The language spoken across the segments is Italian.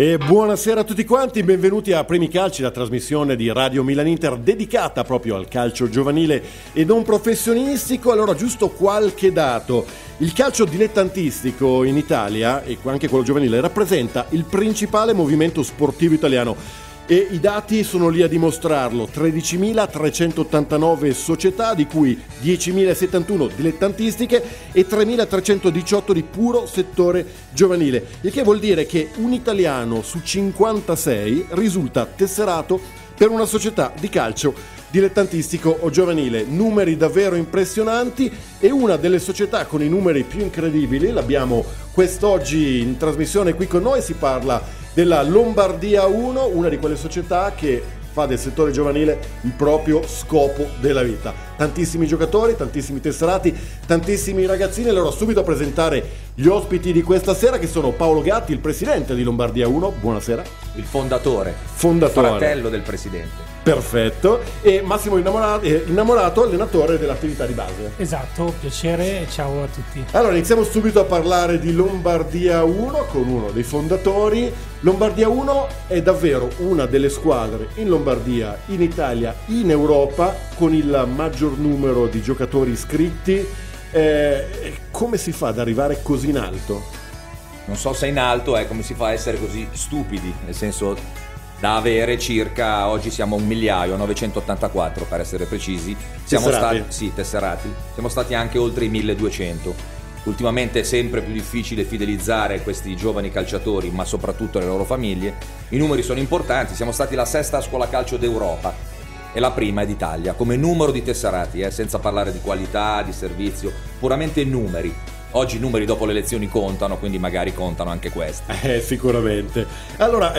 E buonasera a tutti quanti, benvenuti a Primi Calci, la trasmissione di Radio Milan Inter dedicata proprio al calcio giovanile e non professionistico. Allora, giusto qualche dato. Il calcio dilettantistico in Italia, e anche quello giovanile, rappresenta il principale movimento sportivo italiano. E i dati sono lì a dimostrarlo: 13.389 società, di cui 10.071 dilettantistiche e 3.318 di puro settore giovanile, il che vuol dire che un italiano su 56 risulta tesserato per una società di calcio dilettantistico o giovanile. Numeri davvero impressionanti, e una delle società con i numeri più incredibili l'abbiamo quest'oggi in trasmissione qui con noi. Si parla della Lombardia 1, una di quelle società che fa del settore giovanile il proprio scopo della vita. Tantissimi giocatori, tantissimi tesserati, tantissimi ragazzini. Allora, subito a presentare gli ospiti di questa sera, che sono Paolo Gatti, il presidente di Lombardia 1, buonasera. Il fondatore. Fratello del presidente. Perfetto. E Massimo Innamorato, allenatore dell'attività di base. Esatto, piacere, ciao a tutti. Allora, iniziamo subito a parlare di Lombardia 1 con uno dei fondatori. Lombardia 1 è davvero una delle squadre in Lombardia, in Italia, in Europa, con il maggior numero di giocatori iscritti. Come si fa ad arrivare così in alto? Non so se in alto, come si fa a essere così stupidi, nel senso... da avere circa, oggi siamo 1.000.000, 984 per essere precisi, siamo tesserati, siamo stati anche oltre i 1.200. Ultimamente è sempre più difficile fidelizzare questi giovani calciatori, ma soprattutto le loro famiglie. I numeri sono importanti, siamo stati la sesta scuola calcio d'Europa e la prima d'Italia, come numero di tesserati, senza parlare di qualità, di servizio, puramente numeri. Oggi i numeri dopo le elezioni contano, quindi magari contano anche questi. Sicuramente. Allora,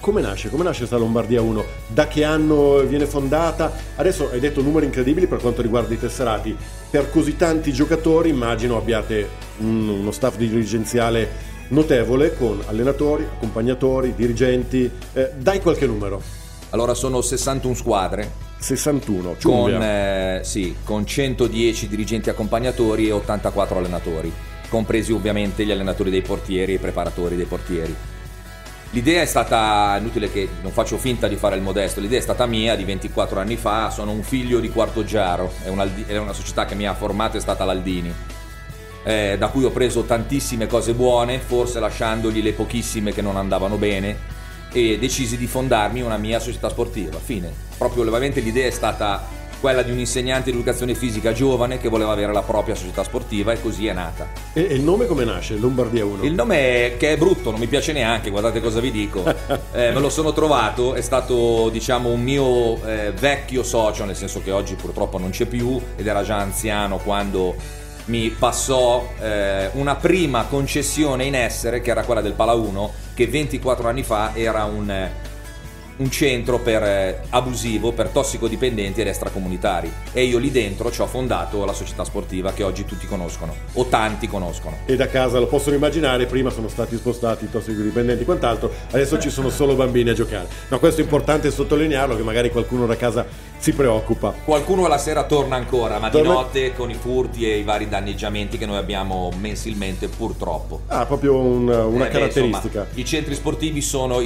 Come nasce questa Lombardia 1? Da che anno viene fondata? Adesso hai detto numeri incredibili per quanto riguarda i tesserati. Per così tanti giocatori immagino abbiate uno staff dirigenziale notevole, con allenatori, accompagnatori, dirigenti. Dai qualche numero. Allora, sono 61 squadre. 61, con 110 dirigenti accompagnatori e 84 allenatori, compresi ovviamente gli allenatori dei portieri e i preparatori dei portieri. L'idea è stata, inutile che non faccio finta di fare il modesto, l'idea è stata mia di 24 anni fa, sono un figlio di Quartogiaro, è una società che mi ha formato, è stata l'Aldini, da cui ho preso tantissime cose buone, forse lasciandogli le pochissime che non andavano bene, e decisi di fondarmi una mia società sportiva. Fine. Proprio ovviamente l'idea è stata quella di un insegnante di educazione fisica giovane che voleva avere la propria società sportiva, e così è nata. E il nome come nasce? Lombardia 1? Il nome, che è brutto, non mi piace neanche, guardate cosa vi dico, me lo sono trovato, è stato diciamo un mio vecchio socio, nel senso che oggi purtroppo non c'è più, ed era già anziano quando mi passò una prima concessione in essere, che era quella del Pala 1, che 24 anni fa era un centro per abusivo, per tossicodipendenti ed extracomunitari, e io lì dentro ci ho fondato la società sportiva che oggi tutti conoscono, o tanti conoscono. E da casa lo possono immaginare, prima sono stati spostati i tossicodipendenti e quant'altro, adesso ci sono solo bambini a giocare. No, questo è importante sottolinearlo, che magari qualcuno da casa si preoccupa. Qualcuno alla sera torna ancora, ma di notte con i furti e i vari danneggiamenti che noi abbiamo mensilmente, purtroppo. Ah, proprio una caratteristica. Insomma, i centri sportivi sono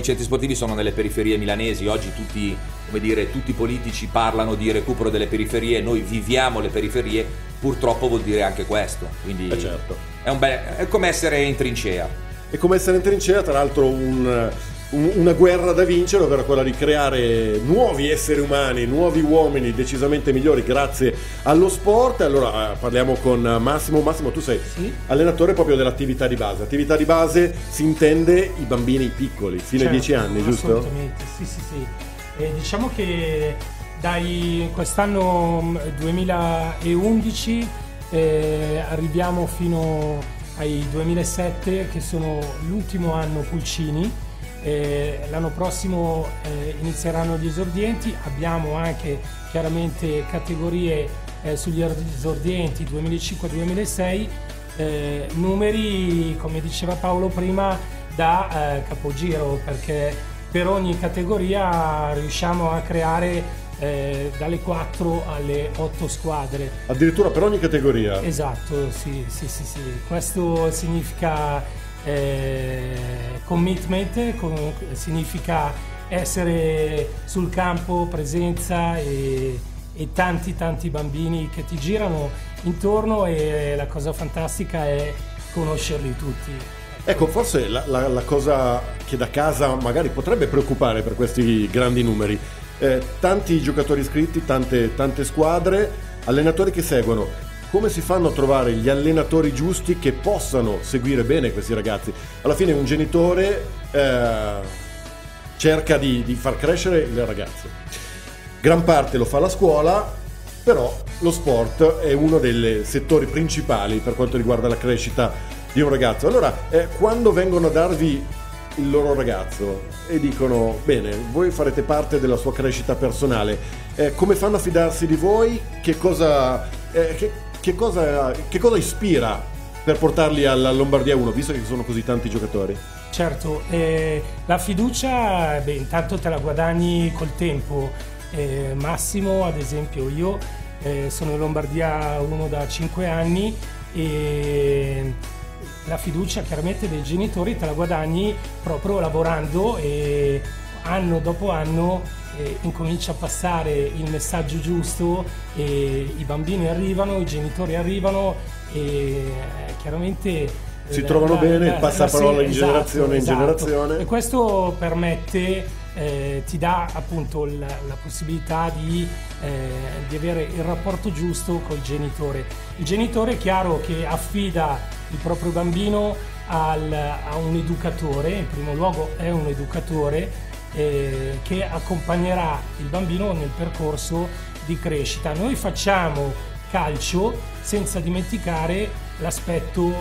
nelle periferie milanesi. Oggi tutti, come dire, tutti i politici parlano di recupero delle periferie, noi viviamo le periferie, purtroppo vuol dire anche questo, quindi certo. È come essere in trincea. È come essere in trincea, tra l'altro una guerra da vincere, ovvero quella di creare nuovi esseri umani, nuovi uomini decisamente migliori grazie allo sport. Allora parliamo con Massimo, tu sei allenatore proprio dell'attività di base. Attività di base si intende i bambini piccoli, fino ai 10 anni, giusto? Assolutamente, sì. Diciamo che dai quest'anno 2011 arriviamo fino ai 2007, che sono l'ultimo anno pulcini. L'anno prossimo inizieranno gli esordienti, abbiamo anche chiaramente categorie sugli esordienti 2005-2006, numeri, come diceva Paolo prima, da capogiro, perché per ogni categoria riusciamo a creare dalle 4 alle 8 squadre. Addirittura per ogni categoria? Esatto, sì. Questo significa Commitment significa essere sul campo, presenza e tanti bambini che ti girano intorno, e la cosa fantastica è conoscerli tutti. Ecco, forse la cosa che da casa magari potrebbe preoccupare per questi grandi numeri, tanti giocatori iscritti, tante squadre, allenatori che seguono. Come si fanno a trovare gli allenatori giusti che possano seguire bene questi ragazzi? Alla fine un genitore cerca di far crescere il ragazzo. Gran parte lo fa la scuola, però lo sport è uno dei settori principali per quanto riguarda la crescita di un ragazzo. Allora, quando vengono a darvi il loro ragazzo e dicono bene, voi farete parte della sua crescita personale, come fanno a fidarsi di voi? Che cosa ispira per portarli alla Lombardia 1, visto che ci sono così tanti giocatori? Certo, la fiducia, intanto te la guadagni col tempo. Massimo, ad esempio, io sono in Lombardia 1 da 5 anni e la fiducia chiaramente dei genitori te la guadagni proprio lavorando, e anno dopo anno incomincia a passare il messaggio giusto, e i bambini arrivano, i genitori arrivano, e chiaramente si trovano bene, il passaparola in generazione in generazione, e questo permette, ti dà appunto la possibilità di avere il rapporto giusto col genitore. Il genitore è chiaro che affida il proprio bambino a un educatore, in primo luogo è un educatore che accompagnerà il bambino nel percorso di crescita. Noi facciamo calcio senza dimenticare l'aspetto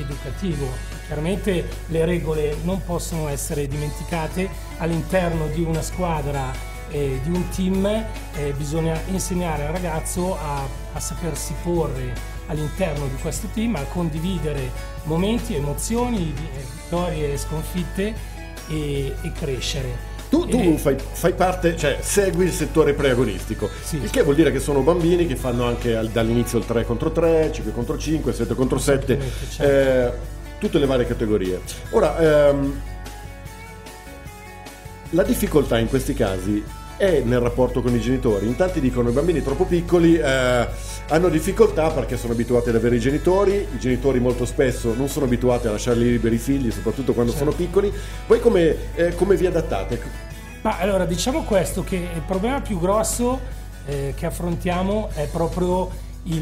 educativo. Chiaramente le regole non possono essere dimenticate all'interno di una squadra, di un team. Bisogna insegnare al ragazzo a sapersi porre all'interno di questo team, a condividere momenti, emozioni, vittorie e sconfitte, e crescere. Tu fai parte, cioè segui il settore preagonistico, sì. Il che vuol dire che sono bambini che fanno anche dall'inizio il 3 contro 3, 5 contro 5, 7 contro 7, certo. Tutte le varie categorie. Ora la difficoltà in questi casi è nel rapporto con i genitori. In tanti dicono i bambini troppo piccoli hanno difficoltà perché sono abituati ad avere i genitori molto spesso non sono abituati a lasciarli liberi i figli, soprattutto quando certo. sono piccoli. Poi come vi adattate? Ma allora, diciamo questo, che il problema più grosso che affrontiamo è proprio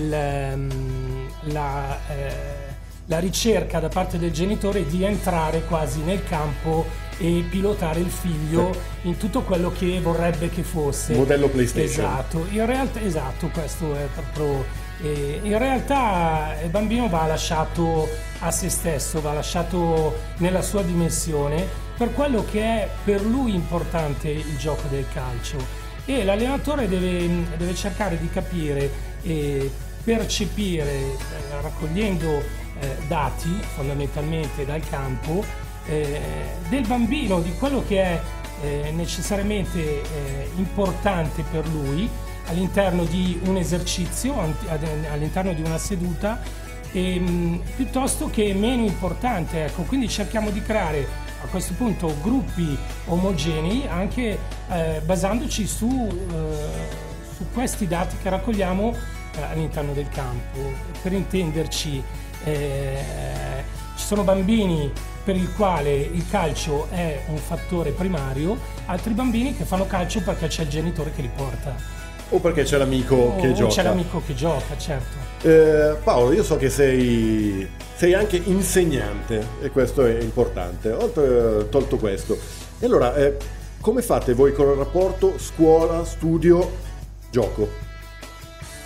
la ricerca da parte del genitore di entrare quasi nel campo e pilotare il figlio in tutto quello che vorrebbe che fosse. Modello PlayStation. Esatto, in realtà, questo è proprio. In realtà il bambino va lasciato a se stesso, va lasciato nella sua dimensione, per quello che è per lui importante il gioco del calcio. E l'allenatore deve cercare di capire e percepire, raccogliendo dati fondamentalmente dal campo, del bambino, di quello che è necessariamente importante per lui all'interno di un esercizio, all'interno di una seduta, piuttosto che meno importante, ecco. Quindi cerchiamo di creare a questo punto gruppi omogenei, anche basandoci su questi dati che raccogliamo all'interno del campo. Per intenderci, ci sono bambini per il quale il calcio è un fattore primario, altri bambini che fanno calcio perché c'è il genitore che li porta. O perché c'è l'amico che gioca. O c'è l'amico che gioca, certo. Paolo, io so che sei anche insegnante, e questo è importante. Tolto questo. E allora, come fate voi con il rapporto scuola, studio, gioco?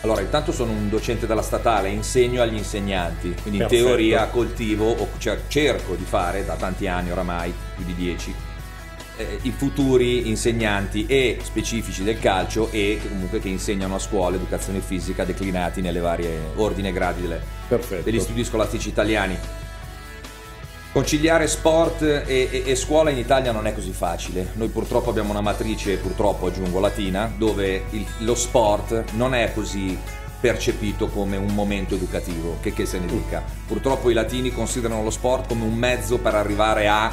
Allora, intanto sono un docente della statale, insegno agli insegnanti, quindi perfetto. In teoria coltivo, o cerco di fare da tanti anni oramai, più di 10, i futuri insegnanti e specifici del calcio, e comunque che insegnano a scuola educazione fisica, declinati nelle varie ordini e gradi degli studi scolastici italiani. Conciliare sport e scuola in Italia non è così facile. Noi purtroppo abbiamo una matrice, purtroppo aggiungo, latina, dove lo sport non è così percepito come un momento educativo, che se ne dica. Purtroppo i latini considerano lo sport come un mezzo per arrivare a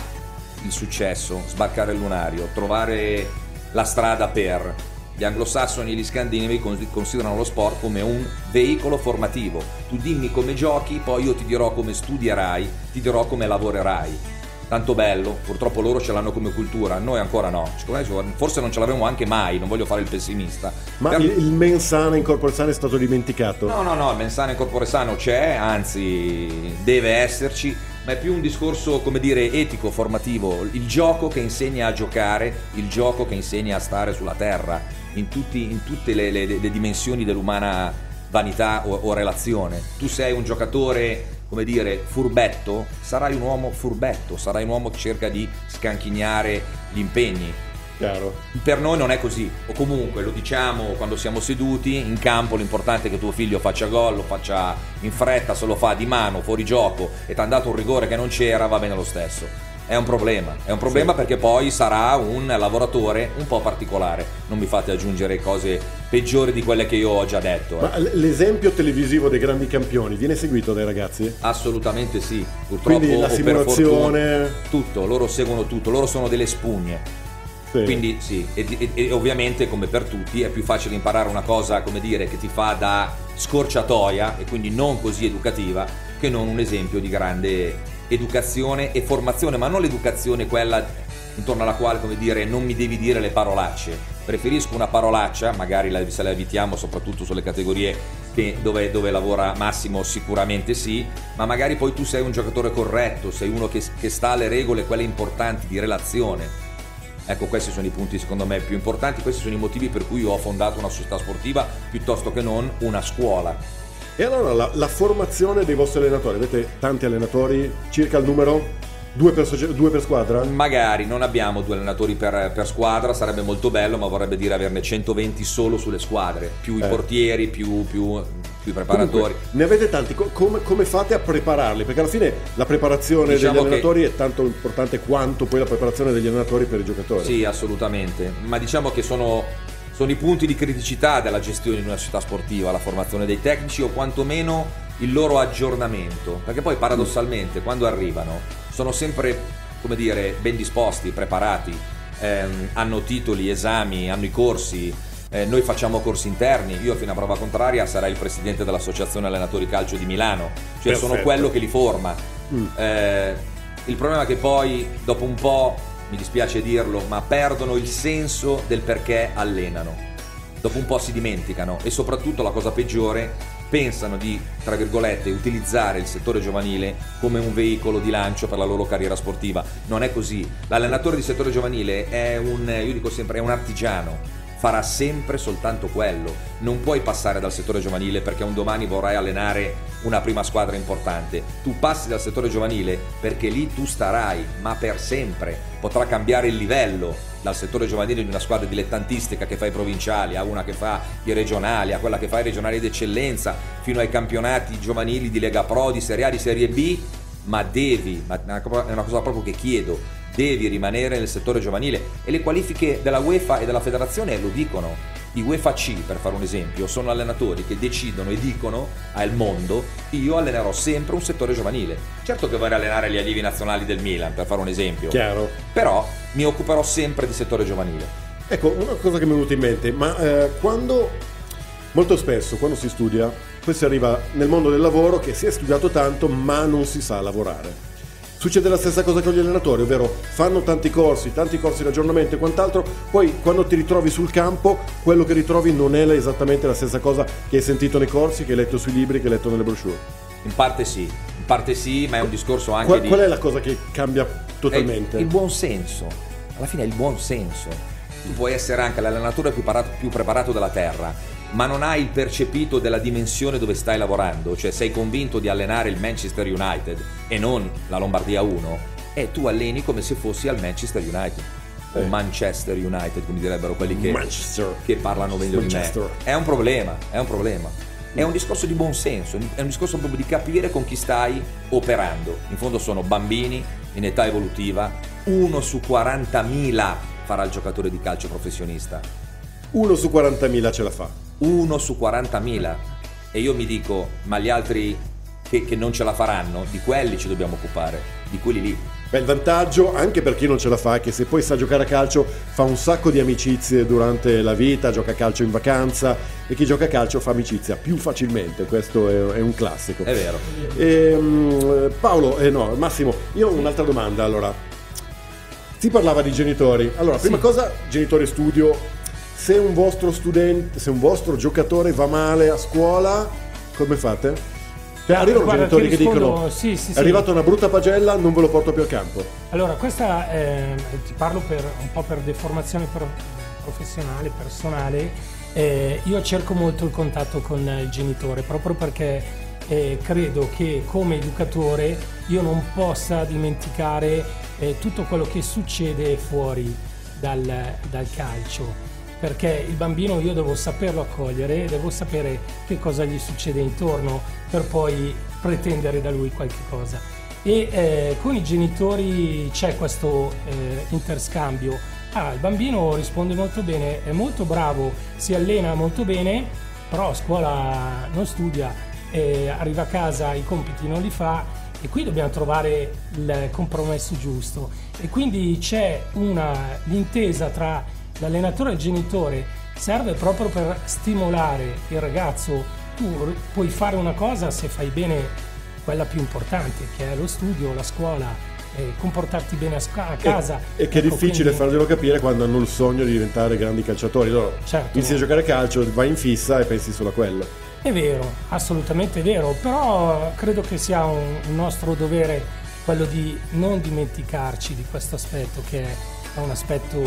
il successo, sbarcare il lunario, trovare la strada per. Gli anglosassoni e gli scandinavi considerano lo sport come un veicolo formativo. Tu dimmi come giochi, poi io ti dirò come studierai, ti dirò come lavorerai. Tanto bello, purtroppo loro ce l'hanno come cultura, noi ancora no, forse non ce l'avremo anche mai, non voglio fare il pessimista. Ma il mens sana in corpore sano è stato dimenticato? No, il mens sana in corpore sano c'è, anzi deve esserci, ma è più un discorso, come dire, etico, formativo, il gioco che insegna a giocare, il gioco che insegna a stare sulla terra, in tutte le dimensioni dell'umana vanità o relazione. Tu sei un giocatore, come dire, furbetto, sarai un uomo furbetto, sarai un uomo che cerca di scanchinare gli impegni. Chiaro. Per noi non è così, o comunque lo diciamo quando siamo seduti in campo, l'importante è che tuo figlio faccia gol, lo faccia in fretta, se lo fa di mano, fuori gioco, e ti hanno dato un rigore che non c'era, va bene lo stesso. È un problema sì, perché poi sarà un lavoratore un po' particolare. Non mi fate aggiungere cose peggiori di quelle che io ho già detto. Ma l'esempio televisivo dei grandi campioni viene seguito dai ragazzi? Assolutamente sì, purtroppo. Quindi la simulazione, per fortuna, tutto, loro seguono tutto, loro sono delle spugne. Sì. Quindi sì, e ovviamente come per tutti è più facile imparare una cosa, come dire, che ti fa da scorciatoia e quindi non così educativa, che non un esempio di grande educazione e formazione, ma non l'educazione quella intorno alla quale, come dire, non mi devi dire le parolacce, preferisco una parolaccia, magari se la evitiamo soprattutto sulle categorie che, dove lavora Massimo, sicuramente sì, ma magari poi tu sei un giocatore corretto, sei uno che sta alle regole, quelle importanti di relazione. Ecco, questi sono i punti secondo me più importanti, questi sono i motivi per cui io ho fondato una società sportiva piuttosto che non una scuola. E allora la formazione dei vostri allenatori, avete tanti allenatori, circa il numero? Due per squadra? Magari, non abbiamo 2 allenatori per squadra, sarebbe molto bello, ma vorrebbe dire averne 120 solo sulle squadre, più i portieri, più i preparatori. Comunque, ne avete tanti, come fate a prepararli? Perché alla fine la preparazione degli allenatori è tanto importante quanto poi la preparazione degli allenatori per i giocatori. Sì, assolutamente, ma diciamo che sono i punti di criticità della gestione di una società sportiva, la formazione dei tecnici o quantomeno il loro aggiornamento, perché poi paradossalmente quando arrivano sono sempre, come dire, ben disposti, preparati, hanno titoli, esami, hanno i corsi, noi facciamo corsi interni, io fino a prova contraria sarai il presidente dell'associazione allenatori calcio di Milano, cioè perfetto, sono quello che li forma. Il problema è che poi dopo un po', mi dispiace dirlo, ma perdono il senso del perché allenano. Dopo un po' si dimenticano e soprattutto la cosa peggiore, pensano di, tra virgolette, utilizzare il settore giovanile come un veicolo di lancio per la loro carriera sportiva. Non è così. L'allenatore di settore giovanile io dico sempre, è un artigiano. Farà sempre soltanto quello. Non puoi passare dal settore giovanile perché un domani vorrai allenare una prima squadra importante. Tu passi dal settore giovanile perché lì tu starai, ma per sempre. Potrà cambiare il livello dal settore giovanile di una squadra dilettantistica che fa i provinciali a una che fa i regionali, a quella che fa i regionali d'eccellenza, fino ai campionati giovanili di Lega Pro, di Serie A, di Serie B, ma è una cosa proprio che chiedo. Devi rimanere nel settore giovanile e le qualifiche della UEFA e della federazione lo dicono. I UEFA-C, per fare un esempio, sono allenatori che decidono e dicono al mondo: io allenerò sempre un settore giovanile. Certo che vorrei allenare gli allievi nazionali del Milan, per fare un esempio. Chiaro. Però mi occuperò sempre di settore giovanile. Ecco, una cosa che mi è venuta in mente, ma molto spesso quando si studia, poi si arriva nel mondo del lavoro che si è studiato tanto ma non si sa lavorare. Succede la stessa cosa con gli allenatori, ovvero fanno tanti corsi di aggiornamento e quant'altro, poi quando ti ritrovi sul campo, quello che ritrovi non è esattamente la stessa cosa che hai sentito nei corsi, che hai letto sui libri, che hai letto nelle brochure. In parte sì, ma è un discorso anche Qual è la cosa che cambia totalmente? Il buon senso, alla fine è il buon senso. Tu puoi essere anche l'allenatore più preparato della terra, ma non hai il percepito della dimensione dove stai lavorando, cioè sei convinto di allenare il Manchester United e non la Lombardia 1 e tu alleni come se fossi al Manchester United o Manchester United, come direbbero quelli che parlano meglio di me. È un problema. È un discorso di buon senso, è un discorso proprio di capire con chi stai operando. In fondo sono bambini in età evolutiva, 1 su 40.000 farà il giocatore di calcio professionista. 1 su 40.000 ce la fa. 1 su 40.000, e io mi dico, ma gli altri che non ce la faranno, di quelli ci dobbiamo occupare, di quelli lì. Beh, il vantaggio anche per chi non ce la fa è che se poi sa giocare a calcio fa un sacco di amicizie durante la vita, gioca a calcio in vacanza, e chi gioca a calcio fa amicizia più facilmente, questo è un classico. È vero. Paolo, no, Massimo, io ho un'altra domanda, allora. Si parlava di genitori, allora prima cosa, genitori studio, se un vostro studente, se un vostro giocatore va male a scuola, come fate? Cioè, arrivano genitori che dicono sì, è arrivata una brutta pagella, non ve lo porto più al campo. Allora, questa ti parlo per un po' per deformazione professionale, personale. Io cerco molto il contatto con il genitore, proprio perché credo che come educatore io non possa dimenticare tutto quello che succede fuori dal calcio. Perché il bambino io devo saperlo accogliere, devo sapere che cosa gli succede intorno per poi pretendere da lui qualche cosa. E con i genitori c'è questo interscambio. Ah, il bambino risponde molto bene, è molto bravo, si allena molto bene, però a scuola non studia, arriva a casa, i compiti non li fa, e qui dobbiamo trovare il compromesso giusto. E quindi c'è l'intesa tra l'allenatore e il genitore, serve proprio per stimolare il ragazzo. Tu puoi fare una cosa se fai bene quella più importante, che è lo studio, la scuola, comportarti bene a casa. E che è difficile farglielo capire quando hanno il sogno di diventare grandi calciatori. Loro inizi a giocare a calcio, vai in fissa e pensi solo a quello. È vero, assolutamente vero, però credo che sia un nostro dovere quello di non dimenticarci di questo aspetto, che è un aspetto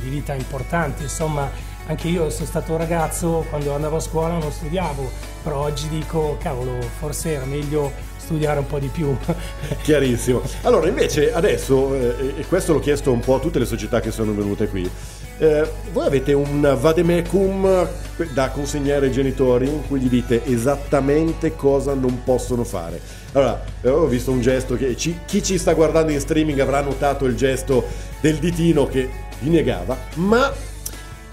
di vita importante. Insomma, anche io sono stato un ragazzo, quando andavo a scuola non studiavo, però oggi dico, cavolo, forse era meglio studiare un po' di più. Chiarissimo. Allora, invece adesso, e questo l'ho chiesto un po' a tutte le società che sono venute qui, voi avete un vademecum da consegnare ai genitori in cui gli dite esattamente cosa non possono fare? Allora, ho visto un gesto che chi ci sta guardando in streaming avrà notato, il gesto del ditino che vi negava, ma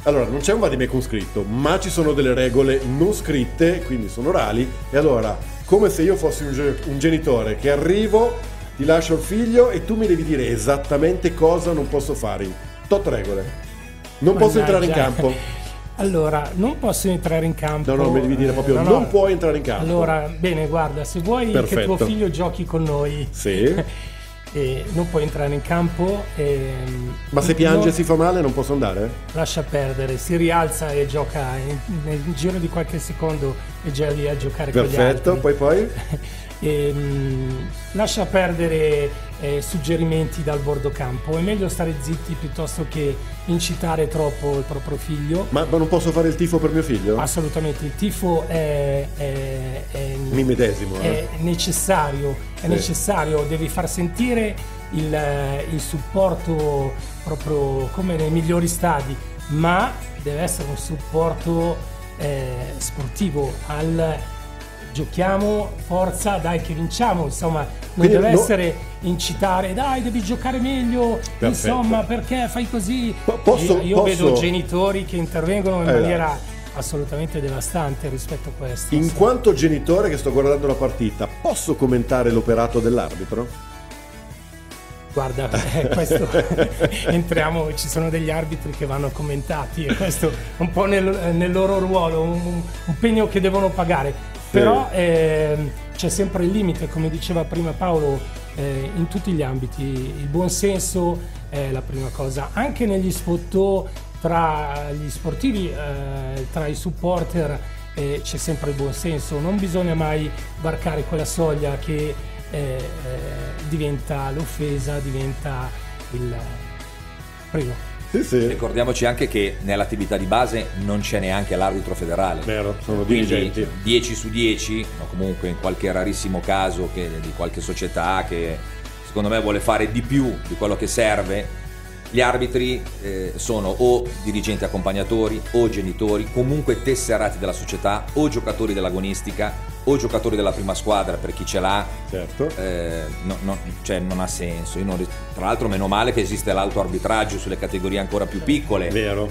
allora non c'è un vademecum scritto, ma ci sono delle regole non scritte, quindi sono orali. E allora, come se io fossi un genitore che arrivo, ti lascio il figlio e tu mi devi dire esattamente cosa non posso fare. Tot regole. Non posso entrare in campo. Allora, non posso entrare in campo. No, mi devi dire proprio non puoi entrare in campo. Allora, bene, guarda, se vuoi che tuo figlio giochi con noi, sì. Non puoi entrare in campo. Ma se piange e si fa male non posso andare? Lascia perdere, si rialza e gioca nel giro di qualche secondo, è già lì a giocare con gli altri. Poi? Lascia perdere suggerimenti dal bordo campo, è meglio stare zitti piuttosto che incitare troppo il proprio figlio. Ma non posso fare il tifo per mio figlio? Assolutamente, il tifo è necessario, necessario, devi far sentire il supporto proprio come nei migliori stadi, ma deve essere un supporto sportivo al giochiamo, forza, dai che vinciamo, insomma, non deve essere incitare, dai devi giocare meglio, perfetto. Insomma, perché fai così? Io vedo genitori che intervengono in maniera assolutamente devastante rispetto a questo. In quanto genitore che sto guardando la partita, posso commentare l'operato dell'arbitro? Guarda, questo entriamo, ci sono degli arbitri che vanno commentati e questo un po' nel loro ruolo, un pegno che devono pagare, però c'è sempre il limite, come diceva prima Paolo, in tutti gli ambiti. Il buon senso è la prima cosa, anche negli sfottò tra gli sportivi, tra i supporter, c'è sempre il buon senso, non bisogna mai varcare quella soglia che diventa l'offesa, diventa il primo. Sì. Ricordiamoci anche che nell'attività di base non c'è neanche l'arbitro federale. Vero, sono dirigenti. 10 su 10, o comunque in qualche rarissimo caso di qualche società che secondo me vuole fare di più di quello che serve, gli arbitri sono o dirigenti accompagnatori o genitori, comunque tesserati della società, o giocatori dell'agonistica o giocatori della prima squadra per chi ce l'ha. Certo. Cioè non ha senso. Tra l'altro, meno male che esiste l'alto arbitraggio sulle categorie ancora più piccole. Vero.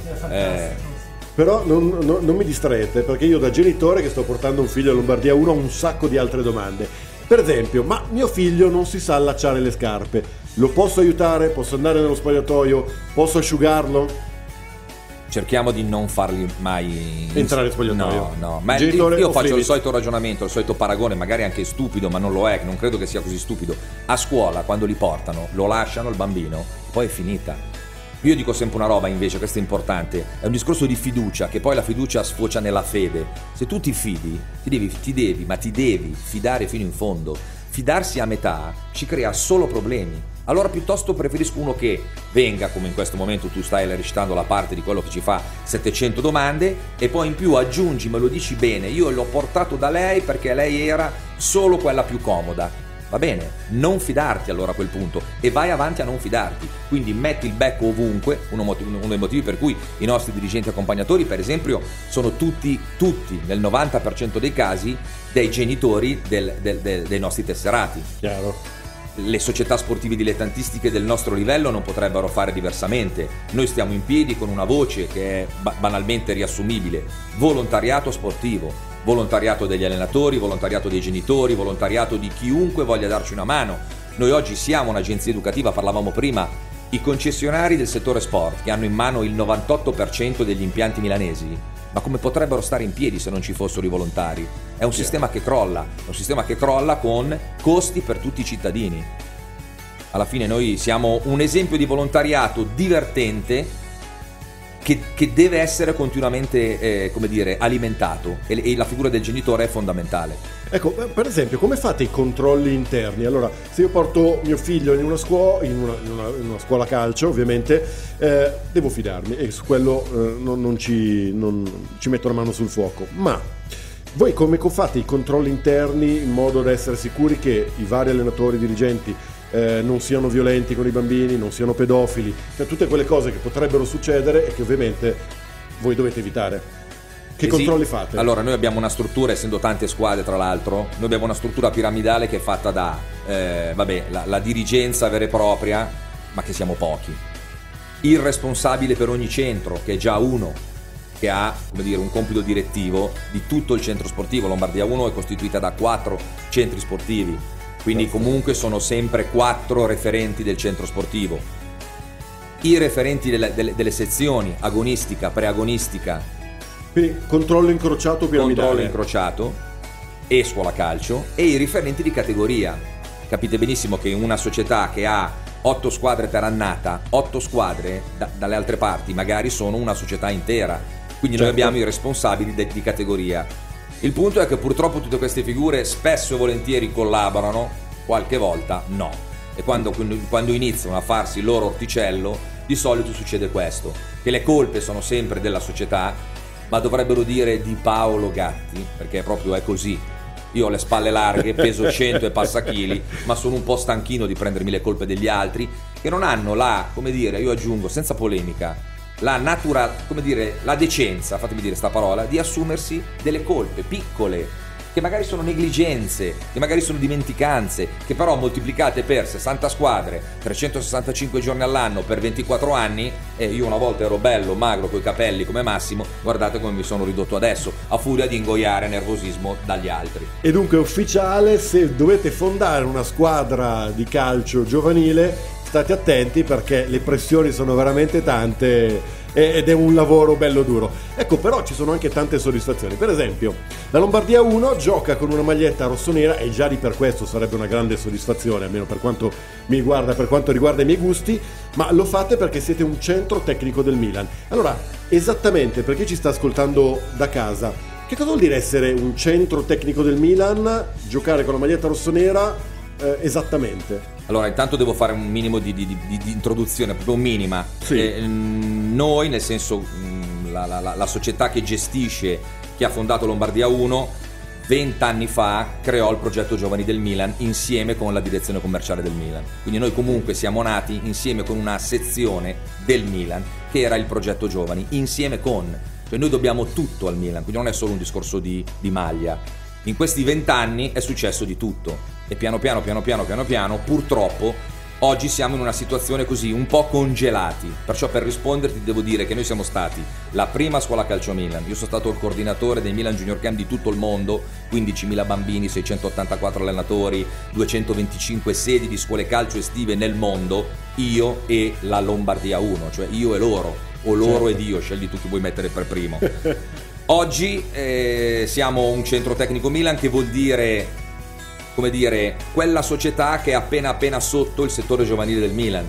Però non mi distraete, perché io da genitore che sto portando un figlio a Lombardia 1 ho un sacco di altre domande. Per esempio, ma mio figlio non si sa allacciare le scarpe, lo posso aiutare? Posso andare nello spogliatoio? Posso asciugarlo? Cerchiamo di non farli mai entrare in spogliatoio. No, ma io faccio il solito ragionamento, il solito paragone, magari anche stupido, ma non lo è, non credo che sia così stupido. A scuola, quando li portano, lo lasciano il bambino, poi è finita. Io dico sempre una roba invece, questa è importante, è un discorso di fiducia, che poi la fiducia sfocia nella fede. Se tu ti fidi, ti devi fidare fino in fondo. Fidarsi a metà ci crea solo problemi. Allora piuttosto preferisco uno che venga, come in questo momento tu stai recitando la parte di quello che ci fa 700 domande, e poi in più aggiungi, me lo dici bene, io l'ho portato da lei perché lei era solo quella più comoda. Va bene, non fidarti allora a quel punto, e vai avanti a non fidarti, quindi metti il becco ovunque. Uno dei motivi per cui i nostri dirigenti accompagnatori, per esempio, sono tutti nel 90% dei casi dei genitori dei nostri tesserati. Chiaro. Le società sportive dilettantistiche del nostro livello non potrebbero fare diversamente. Noi stiamo in piedi con una voce che è banalmente riassumibile: volontariato sportivo, volontariato degli allenatori, volontariato dei genitori, volontariato di chiunque voglia darci una mano. Noi oggi siamo un'agenzia educativa, parlavamo prima, i concessionari del settore sport che hanno in mano il 98% degli impianti milanesi, ma come potrebbero stare in piedi se non ci fossero i volontari? È un sistema che crolla, è un sistema che crolla con costi per tutti i cittadini. Alla fine noi siamo un esempio di volontariato divertente che deve essere continuamente, alimentato, e la figura del genitore è fondamentale. Ecco, per esempio, come fate i controlli interni? Allora, se io porto mio figlio in una scuola, in una scuola calcio, ovviamente, devo fidarmi, e su quello non ci metto la mano sul fuoco. Ma voi come fate i controlli interni in modo da essere sicuri che i vari allenatori, dirigenti, non siano violenti con i bambini, non siano pedofili, cioè tutte quelle cose che potrebbero succedere e che ovviamente voi dovete evitare? Che controlli fate? Allora, noi abbiamo una struttura, essendo tante squadre tra l'altro, noi abbiamo una struttura piramidale che è fatta da la dirigenza vera e propria, ma che siamo pochi, il responsabile per ogni centro, che è già uno, che ha, un compito direttivo di tutto il centro sportivo. Lombardia 1 è costituita da 4 centri sportivi, quindi comunque sono sempre 4 referenti del centro sportivo, i referenti delle sezioni agonistica, preagonistica, quindi controllo incrociato piramidale, controllo incrociato e scuola calcio, e i riferenti di categoria. Capite benissimo che una società che ha 8 squadre per annata, 8 squadre dalle altre parti magari sono una società intera, quindi noi abbiamo i responsabili di categoria. Il punto è che purtroppo tutte queste figure spesso e volentieri collaborano, qualche volta no. E quando iniziano a farsi il loro orticello, di solito succede questo, che le colpe sono sempre della società, ma dovrebbero dire di Paolo Gatti, perché proprio è così. Io ho le spalle larghe, peso 100 e passa chili, ma sono un po' stanchino di prendermi le colpe degli altri, che non hanno io aggiungo, senza polemica, la natura, la decenza, fatemi dire sta parola, di assumersi delle colpe piccole, che magari sono negligenze, che magari sono dimenticanze, che però moltiplicate per 60 squadre, 365 giorni all'anno, per 24 anni, e io una volta ero bello, magro, coi capelli come Massimo, guardate come mi sono ridotto adesso, a furia di ingoiare nervosismo dagli altri. E dunque è ufficiale, se dovete fondare una squadra di calcio giovanile, state attenti, perché le pressioni sono veramente tante ed è un lavoro bello duro. Ecco, però ci sono anche tante soddisfazioni. Per esempio, la Lombardia 1 gioca con una maglietta rossonera, e già di per questo sarebbe una grande soddisfazione, almeno per quanto riguarda i miei gusti, ma lo fate perché siete un centro tecnico del Milan. Allora, esattamente, per chi ci sta ascoltando da casa, che cosa vuol dire essere un centro tecnico del Milan, giocare con la maglietta rossonera, esattamente? Allora, intanto devo fare un minimo di introduzione, proprio minima. Sì. Noi, nel senso, la società che gestisce, che ha fondato Lombardia 1, 20 anni fa creò il progetto Giovani del Milan insieme con la direzione commerciale del Milan. Quindi noi comunque siamo nati insieme con una sezione del Milan, che era il progetto Giovani, insieme con... Cioè noi dobbiamo tutto al Milan, quindi non è solo un discorso di maglia. In questi 20 anni è successo di tutto. E piano piano, purtroppo oggi siamo in una situazione così un po' congelati, perciò per risponderti devo dire che noi siamo stati la prima scuola calcio Milan, io sono stato il coordinatore dei Milan Junior Camp di tutto il mondo, 15.000 bambini, 684 allenatori, 225 sedi di scuole calcio estive nel mondo, io e la Lombardia 1, cioè io e loro, o loro certo. E Dio, scegli tu chi vuoi mettere per primo. Oggi siamo un centro tecnico Milan, che vuol dire, come dire, quella società che è appena sotto il settore giovanile del Milan.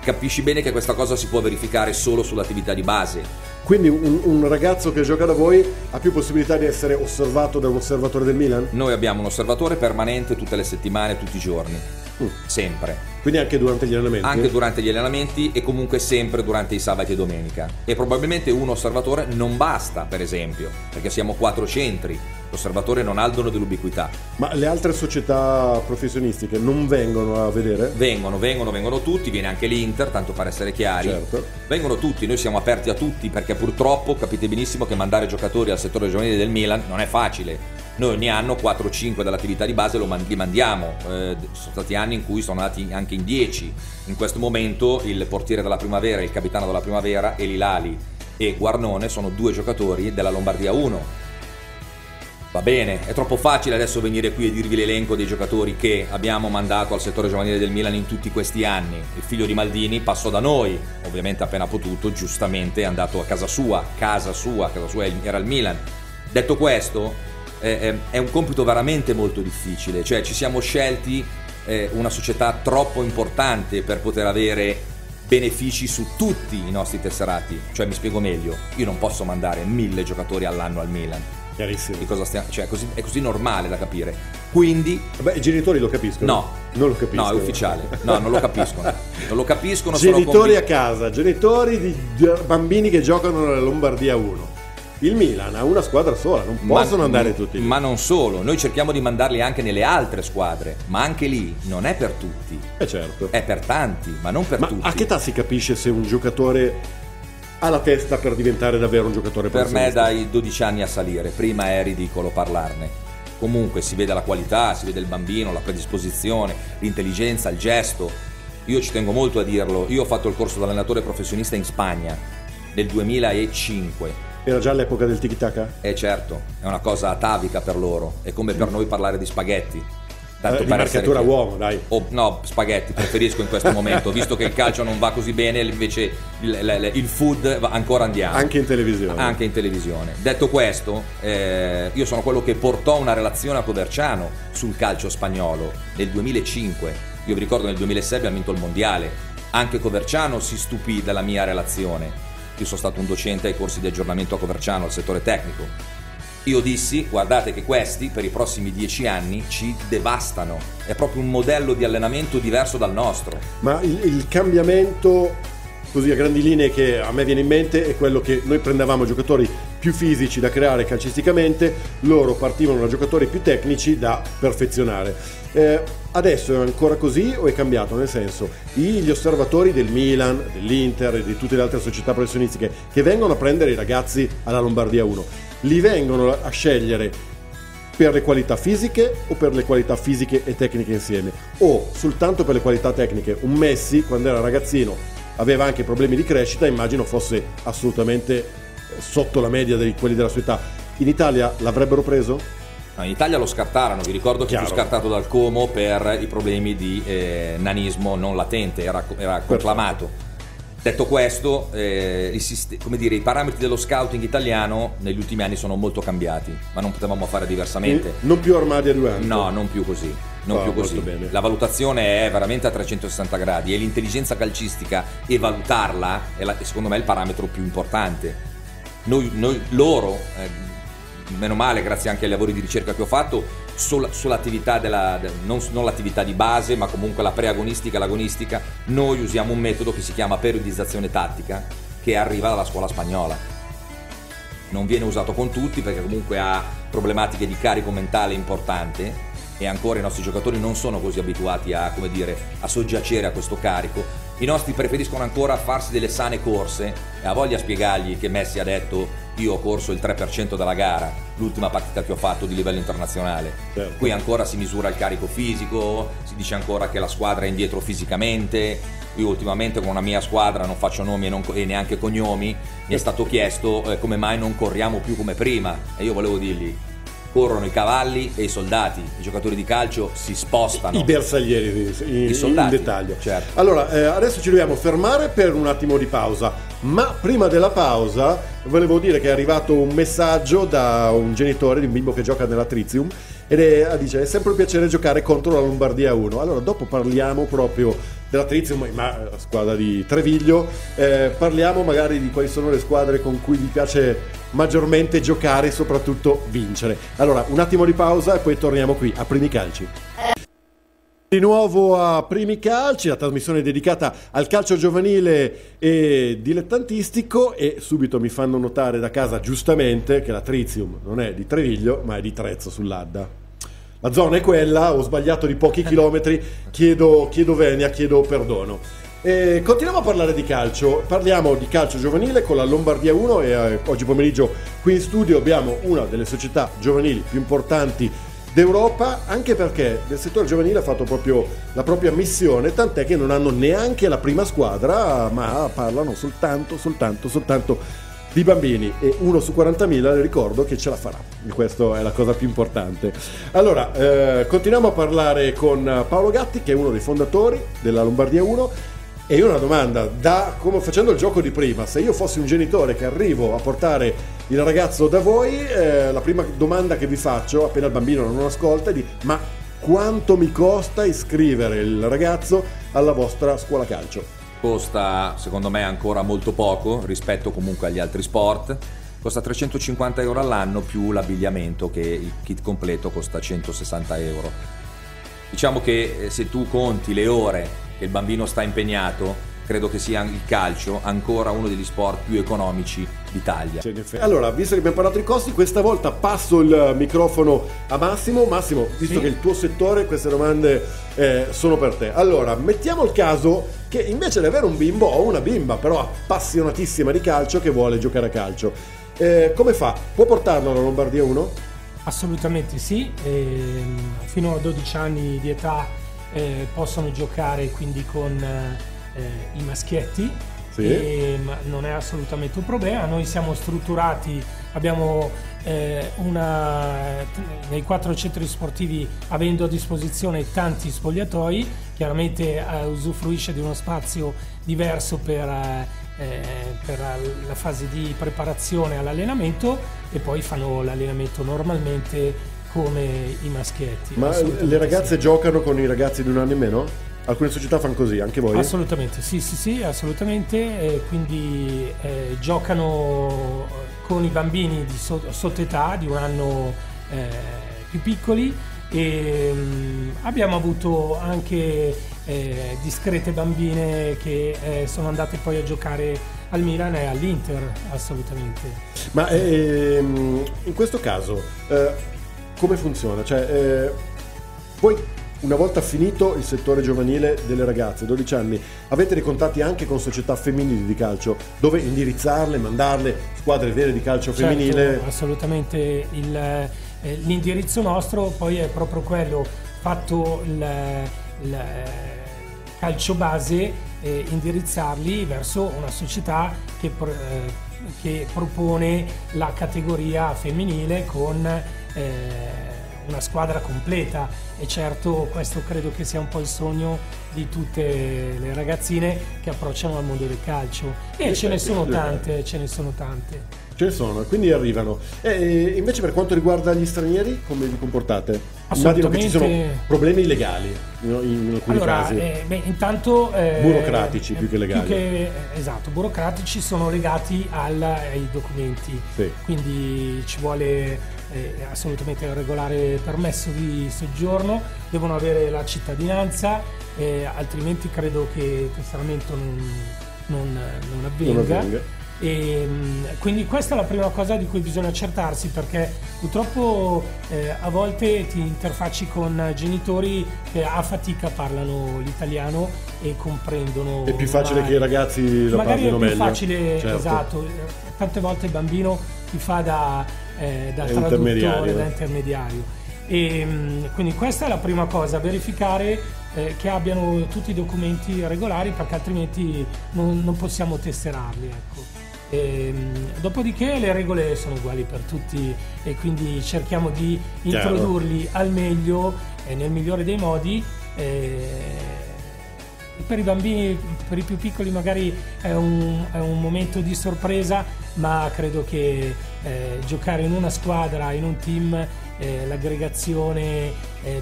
Capisci bene che questa cosa si può verificare solo sull'attività di base. Quindi un ragazzo che gioca da voi ha più possibilità di essere osservato da un osservatore del Milan? Noi abbiamo un osservatore permanente tutte le settimane, tutti i giorni, sempre. Quindi anche durante gli allenamenti? Anche durante gli allenamenti e comunque sempre durante i sabati e domenica. E probabilmente un osservatore non basta, per esempio, perché siamo 4 centri. L'osservatore non ha il dono dell'ubiquità. Ma le altre società professionistiche non vengono a vedere? Vengono tutti, viene anche l'Inter, tanto per essere chiari. Certo. Vengono tutti, noi siamo aperti a tutti, perché purtroppo capite benissimo che mandare giocatori al settore giovanile del Milan non è facile. Noi ogni anno 4 o 5 dall'attività di base li mandiamo, sono stati anni in cui sono andati anche in 10. In questo momento il portiere della primavera, il capitano della primavera, Eli Lali e Guarnone sono 2 giocatori della Lombardia 1. Va bene, è troppo facile adesso venire qui e dirvi l'elenco dei giocatori che abbiamo mandato al settore giovanile del Milan in tutti questi anni. Il figlio di Maldini passò da noi, ovviamente appena potuto, giustamente è andato a casa sua era il Milan. Detto questo, è un compito veramente molto difficile, cioè ci siamo scelti una società troppo importante per poter avere benefici su tutti i nostri tesserati, cioè mi spiego meglio, io non posso mandare 1000 giocatori all'anno al Milan. Chiarissimo. Cioè, è così normale da capire. Quindi. Beh, i genitori lo capiscono. No, non lo capiscono. No, è ufficiale. No, non lo capiscono. Non lo capiscono. Genitori a casa, genitori di bambini che giocano nella Lombardia 1. Il Milan ha una squadra sola, non possono andare tutti. Ma non solo, noi cerchiamo di mandarli anche nelle altre squadre, ma anche lì non è per tutti. Certo. È per tanti, ma non per tutti. Ma a che età si capisce se un giocatore ha la testa per diventare davvero un giocatore professionista? Per me dai 12 anni a salire, prima è ridicolo parlarne. Comunque si vede la qualità, si vede il bambino, la predisposizione, l'intelligenza, il gesto. Io ci tengo molto a dirlo, io ho fatto il corso da allenatore professionista in Spagna nel 2005. Era già l'epoca del tiki-taka? Certo, è una cosa atavica per loro, è come per noi parlare di spaghetti. Tanto di marcatura uomo, dai. No, spaghetti preferisco in questo momento, visto che il calcio non va così bene, invece il food ancora andiamo. Anche in televisione. Anche in televisione. Detto questo, io sono quello che portò una relazione a Coverciano sul calcio spagnolo nel 2005. Io vi ricordo nel 2006 abbiamo vinto il mondiale. Anche Coverciano si stupì della mia relazione. Io sono stato un docente ai corsi di aggiornamento a Coverciano, al settore tecnico. Io dissi, guardate che questi per i prossimi 10 anni ci devastano, è proprio un modello di allenamento diverso dal nostro. Ma il cambiamento, così a grandi linee, che a me viene in mente è quello che noi prendevamo giocatori più fisici da creare calcisticamente, loro partivano da giocatori più tecnici da perfezionare. Adesso è ancora così o è cambiato? Nel senso, gli osservatori del Milan, dell'Inter e di tutte le altre società professionistiche che vengono a prendere i ragazzi alla Lombardia 1, li vengono a scegliere per le qualità fisiche o per le qualità fisiche e tecniche insieme, o soltanto per le qualità tecniche? Un Messi, quando era ragazzino, aveva anche problemi di crescita, immagino fosse assolutamente sotto la media di quelli della sua età. In Italia l'avrebbero preso? No, in Italia lo scartarono, vi ricordo che fu scartato dal Como per i problemi di nanismo non latente, era conclamato. Detto questo, i parametri dello scouting italiano negli ultimi anni sono molto cambiati, ma non potevamo fare diversamente. Non più armadi a ruanti. No, non più così. Non più così. La valutazione è veramente a 360 gradi e l'intelligenza calcistica e valutarla è secondo me il parametro più importante. Meno male, grazie anche ai lavori di ricerca che ho fatto, sull'attività non l'attività di base, ma comunque la preagonistica e l'agonistica, noi usiamo un metodo che si chiama periodizzazione tattica, che arriva dalla scuola spagnola. Non viene usato con tutti perché comunque ha problematiche di carico mentale importante e ancora i nostri giocatori non sono così abituati a soggiacere a questo carico. I nostri preferiscono ancora farsi delle sane corse, e ha voglia spiegargli che Messi ha detto: io ho corso il 3% dalla gara, l'ultima partita che ho fatto di livello internazionale. Certo. Qui ancora si misura il carico fisico, si dice ancora che la squadra è indietro fisicamente. Io ultimamente con una mia squadra, non faccio nomi e neanche cognomi, mi è stato chiesto come mai non corriamo più come prima, e io volevo dirgli: corrono i cavalli e i soldati, i giocatori di calcio si spostano. I bersaglieri, i soldati, in dettaglio. Certo. Allora, adesso ci dobbiamo fermare per un attimo di pausa, ma prima della pausa volevo dire che è arrivato un messaggio da un genitore di un bimbo che gioca nella Trizium, ed dice: è sempre un piacere giocare contro la Lombardia 1. Allora, dopo parliamo proprio della Trizium, ma la squadra di Treviglio, parliamo magari di quali sono le squadre con cui vi piace maggiormente giocare e soprattutto vincere. Allora, un attimo di pausa e poi torniamo qui a Primi Calci. Di nuovo a Primi Calci, la trasmissione dedicata al calcio giovanile e dilettantistico, e subito mi fanno notare da casa, giustamente, che la Trizium non è di Treviglio ma è di Trezzo sull'Adda. La zona è quella, ho sbagliato di pochi chilometri, chiedo venia, chiedo perdono. E continuiamo a parlare di calcio, parliamo di calcio giovanile con la Lombardia 1, e oggi pomeriggio qui in studio abbiamo una delle società giovanili più importanti d'Europa, anche perché nel settore giovanile ha fatto proprio la propria missione, tant'è che non hanno neanche la prima squadra, ma parlano soltanto di bambini, e uno su 40.000, le ricordo, che ce la farà. Questa è la cosa più importante. Allora, continuiamo a parlare con Paolo Gatti, che è uno dei fondatori della Lombardia 1, e io ho una domanda, come facendo il gioco di prima, se io fossi un genitore che arrivo a portare il ragazzo da voi, la prima domanda che vi faccio, appena il bambino non ascolta, è di: ma quanto mi costa iscrivere il ragazzo alla vostra scuola calcio? Costa, secondo me, ancora molto poco rispetto comunque agli altri sport. Costa 350 euro all'anno più l'abbigliamento, che il kit completo costa 160 euro. Diciamo che se tu conti le ore che il bambino sta impegnato, credo che sia il calcio ancora uno degli sport più economici d'Italia. Allora, visto che abbiamo parlato di costi, questa volta passo il microfono a Massimo. Massimo, visto che il tuo settore, queste domande sono per te. Allora, mettiamo il caso che invece di avere un bimbo o una bimba però appassionatissima di calcio, che vuole giocare a calcio, come fa? Può portarlo alla Lombardia 1? Assolutamente sì, fino a 12 anni di età possono giocare quindi con i maschietti, sì. E non è assolutamente un problema. Noi siamo strutturati, abbiamo nei 4 centri sportivi, avendo a disposizione tanti spogliatoi, chiaramente usufruisce di uno spazio diverso per la fase di preparazione all'allenamento, e poi fanno l'allenamento normalmente come i maschietti. Ma le ragazze giocano con i ragazzi di un anno in meno? Alcune società fanno così, anche voi? Assolutamente, sì, assolutamente. Quindi giocano con i bambini di sottoetà, di un anno più piccoli, e abbiamo avuto anche discrete bambine che sono andate poi a giocare al Milan e all'Inter, assolutamente. Ma in questo caso come funziona? Cioè, voi, una volta finito il settore giovanile delle ragazze, 12 anni, avete dei contatti anche con società femminili di calcio, dove indirizzarle, mandarle squadre vere di calcio femminile? Certo, assolutamente. L'indirizzo nostro poi è proprio quello, fatto il calcio base, indirizzarli verso una società che propone la categoria femminile con una squadra completa, e certo questo credo che sia un po' il sogno di tutte le ragazzine che approcciano al mondo del calcio, e ce ne sono tante, quindi arrivano. E invece per quanto riguarda gli stranieri, come vi comportate? Immagino che ci sono problemi legali in alcuni casi. Intanto burocratici più che legali. Esatto, burocratici, sono legati ai documenti, sì. Quindi ci vuole assolutamente un regolare permesso di soggiorno, devono avere la cittadinanza, altrimenti credo che il testamento non avvenga. E quindi questa è la prima cosa di cui bisogna accertarsi, perché purtroppo a volte ti interfacci con genitori che a fatica parlano l'italiano e comprendono. È più facile che i ragazzi lo parlino meglio. Magari è più facile, certo. Esatto. Tante volte il bambino ti fa da traduttore, da intermediario. E quindi questa è la prima cosa, verificare che abbiano tutti i documenti regolari, perché altrimenti non possiamo tesserarli, ecco. E dopodiché le regole sono uguali per tutti e quindi cerchiamo di introdurli al meglio e nel migliore dei modi. Per i bambini, per i più piccoli magari è un momento di sorpresa, ma credo che giocare in una squadra, in un team, l'aggregazione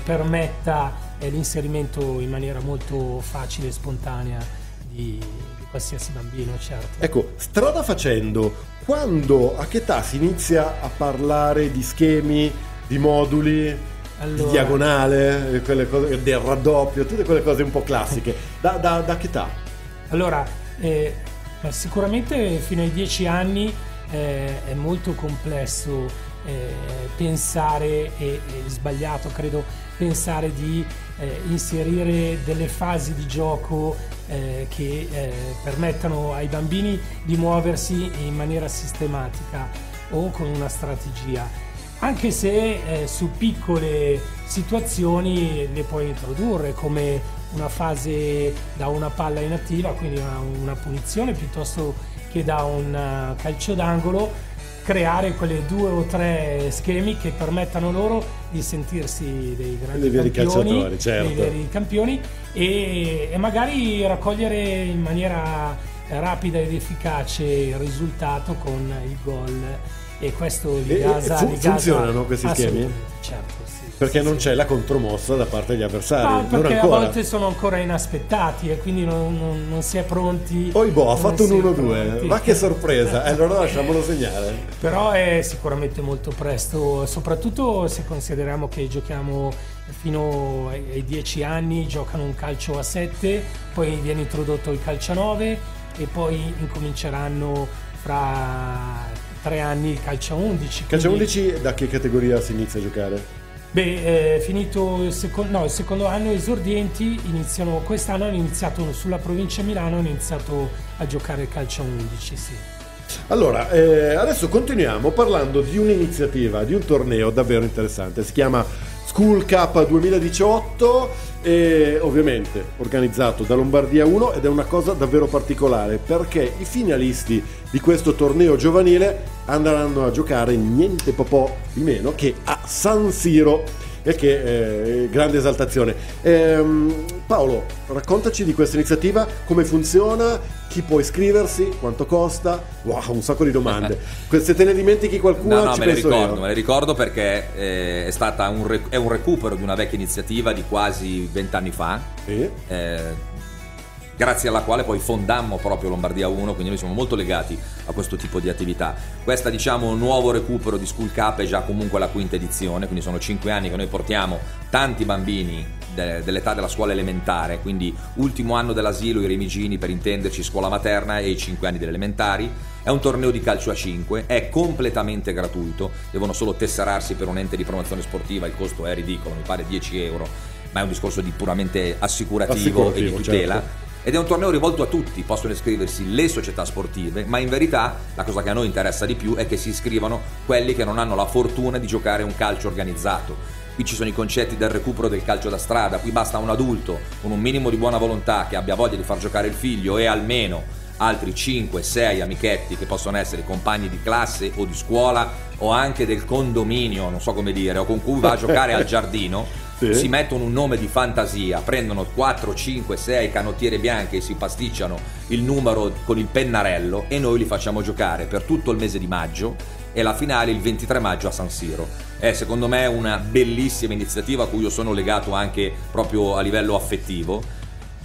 permetta l'inserimento in maniera molto facile e spontanea di qualsiasi bambino, certo. Ecco, strada facendo, quando, a che età si inizia a parlare di schemi, di moduli, allora, di diagonale, quelle cose, del raddoppio, tutte quelle cose un po' classiche, da che età? Allora, sicuramente fino ai 10 anni è molto complesso pensare, e sbagliato credo pensare di inserire delle fasi di gioco che permettano ai bambini di muoversi in maniera sistematica o con una strategia, anche se su piccole situazioni le puoi introdurre, come una fase da una palla inattiva, quindi una punizione, piuttosto che da un calcio d'angolo, creare quelle 2 o 3 schemi che permettano loro di sentirsi dei grandi campioni, certo, dei veri campioni, e magari raccogliere in maniera rapida ed efficace il risultato con il gol, e questo li gasa. Funzionano questi schemi? Certo, sì, perché sì, non c'è la contromossa da parte degli avversari, perché a volte sono ancora inaspettati e quindi non si è pronti. Poi ha fatto un 1-2, ma che sorpresa, allora lasciamolo segnare. Però è sicuramente molto presto, soprattutto se consideriamo che giochiamo fino ai 10 anni, giocano un calcio a 7, poi viene introdotto il calcio a 9 e poi incominceranno fra 3 anni il calcio a 11. Calcio a 11 da che categoria si inizia a giocare? Beh, finito il secondo anno esordienti, iniziano, quest'anno hanno iniziato sulla provincia di Milano, hanno iniziato a giocare calcio a 11, sì. Allora, adesso continuiamo parlando di un'iniziativa, di un torneo davvero interessante, si chiama School Cup 2018, ovviamente organizzato da Lombardia 1, ed è una cosa davvero particolare perché i finalisti di questo torneo giovanile andranno a giocare niente po' di meno che a San Siro, e che grande esaltazione. Paolo, raccontaci di questa iniziativa, come funziona, chi può iscriversi, quanto costa. Wow, un sacco di domande. Se te ne dimentichi qualcuno, no, me le ricordo perché è un recupero di una vecchia iniziativa di quasi 20 anni fa, sì. Grazie alla quale poi fondammo proprio Lombardia 1, quindi noi siamo molto legati a questo tipo di attività. Questa, diciamo, nuovo recupero di School Cup è già comunque la quinta edizione, quindi sono 5 anni che noi portiamo tanti bambini dell'età della scuola elementare, quindi ultimo anno dell'asilo, i remigini per intenderci, scuola materna, e i 5 anni delle elementari. È un torneo di calcio a 5, è completamente gratuito, devono solo tesserarsi per un ente di promozione sportiva, il costo è ridicolo, mi pare 10 euro, ma è un discorso di puramente assicurativo e di tutela, certo. Ed è un torneo rivolto a tutti, possono iscriversi le società sportive, ma in verità la cosa che a noi interessa di più è che si iscrivano quelli che non hanno la fortuna di giocare un calcio organizzato. Qui ci sono i concetti del recupero del calcio da strada, qui basta un adulto con un minimo di buona volontà che abbia voglia di far giocare il figlio e almeno altri 5-6 amichetti che possono essere compagni di classe o di scuola o anche del condominio, non so come dire, o con cui va a giocare al giardino. Sì. Si mettono un nome di fantasia, prendono 4, 5, 6 canottiere bianche e si pasticciano il numero con il pennarello, e noi li facciamo giocare per tutto il mese di maggio, e la finale il 23 maggio a San Siro. È secondo me una bellissima iniziativa a cui io sono legato anche proprio a livello affettivo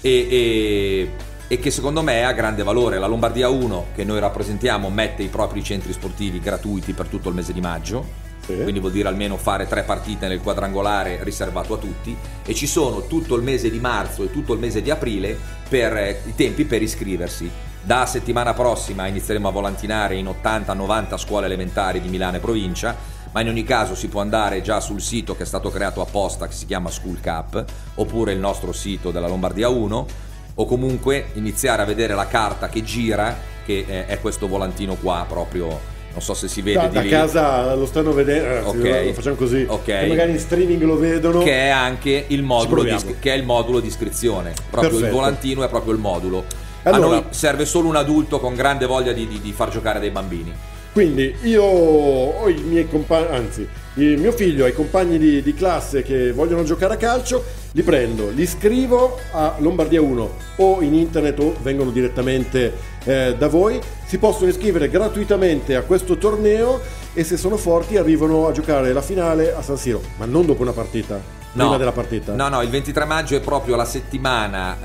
e che secondo me ha grande valore. La Lombardia 1 che noi rappresentiamo mette i propri centri sportivi gratuiti per tutto il mese di maggio. Quindi vuol dire almeno fare 3 partite nel quadrangolare riservato a tutti, e ci sono tutto il mese di marzo e tutto il mese di aprile per i tempi per iscriversi. Da settimana prossima inizieremo a volantinare in 80-90 scuole elementari di Milano e provincia, ma in ogni caso si può andare già sul sito che è stato creato apposta, che si chiama School Cup, oppure il nostro sito della Lombardia 1, o comunque iniziare a vedere la carta che gira, che è questo volantino qua proprio. Non so se si vede da lì. Casa lo stanno vedendo, okay. Lo facciamo così, okay. Magari in streaming lo vedono. Che è anche il modulo di iscrizione. Proprio perfetto. Il volantino è proprio il modulo. Allora, a noi serve solo un adulto con grande voglia di far giocare dei bambini. Quindi io ho i miei compagni, anzi il mio figlio ha i compagni di classe che vogliono giocare a calcio, li prendo, li iscrivo a Lombardia 1 o in internet o vengono direttamente da voi. Si possono iscrivere gratuitamente a questo torneo e se sono forti arrivano a giocare la finale a San Siro, ma non dopo una partita. No, prima della partita. No, no, il 23 maggio è proprio la settimana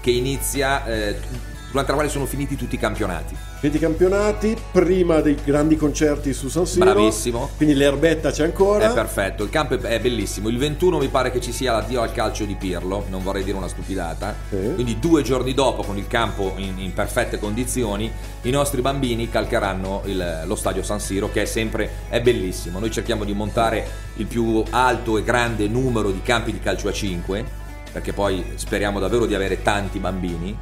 che inizia, durante la quale sono finiti tutti i campionati. 20 campionati, prima dei grandi concerti su San Siro. Bravissimo. Quindi l'erbetta c'è ancora. È perfetto, il campo è bellissimo. Il 21 mi pare che ci sia l'addio al calcio di Pirlo, non vorrei dire una stupidata. Quindi 2 giorni dopo, con il campo in perfette condizioni, i nostri bambini calcheranno lo stadio San Siro, che è bellissimo. Noi cerchiamo di montare il più alto e grande numero di campi di calcio a 5, perché poi speriamo davvero di avere tanti bambini.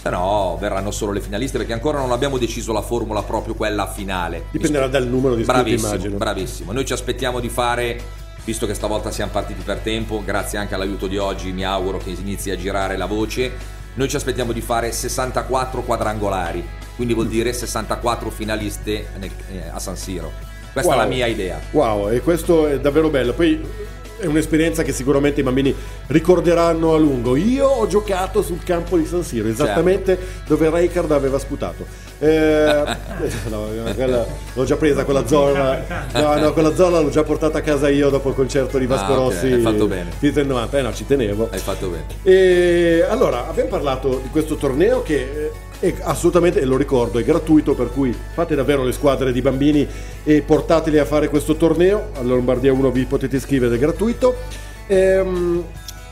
Se no verranno solo le finaliste, perché ancora non abbiamo deciso la formula, proprio quella finale. Dipenderà dal numero di iscritti, immagino. Bravissimo, noi ci aspettiamo di fare, visto che stavolta siamo partiti per tempo, grazie anche all'aiuto di oggi mi auguro che inizi a girare la voce, noi ci aspettiamo di fare 64 quadrangolari, quindi vuol dire 64 finaliste a San Siro. Questa è la mia idea. Wow, e questo è davvero bello. Poi è un'esperienza che sicuramente i bambini ricorderanno a lungo. Io ho giocato sul campo di San Siro, esattamente, certo, dove Rijkaard aveva sputato. No, quella, l'ho già presa quella zona. No, quella zona l'ho già portata a casa io dopo il concerto di Vasco Rossi. Hai fatto bene. Finito il 90. No, ci tenevo. Hai fatto bene. E allora, abbiamo parlato di questo torneo che è assolutamente, lo ricordo, è gratuito, per cui fate davvero le squadre di bambini e portateli a fare questo torneo. Alla Lombardia 1 vi potete iscrivere, è gratuito.